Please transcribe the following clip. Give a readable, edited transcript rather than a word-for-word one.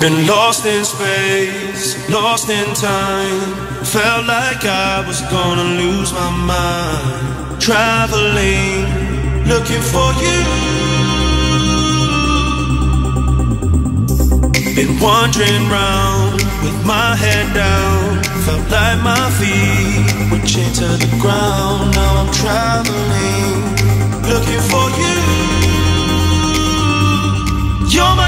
Been lost in space, lost in time. Felt like I was gonna lose my mind. Traveling, looking for you. Been wandering round with my head down. Felt like my feet were chained to the ground. Now I'm traveling, looking for you. You're my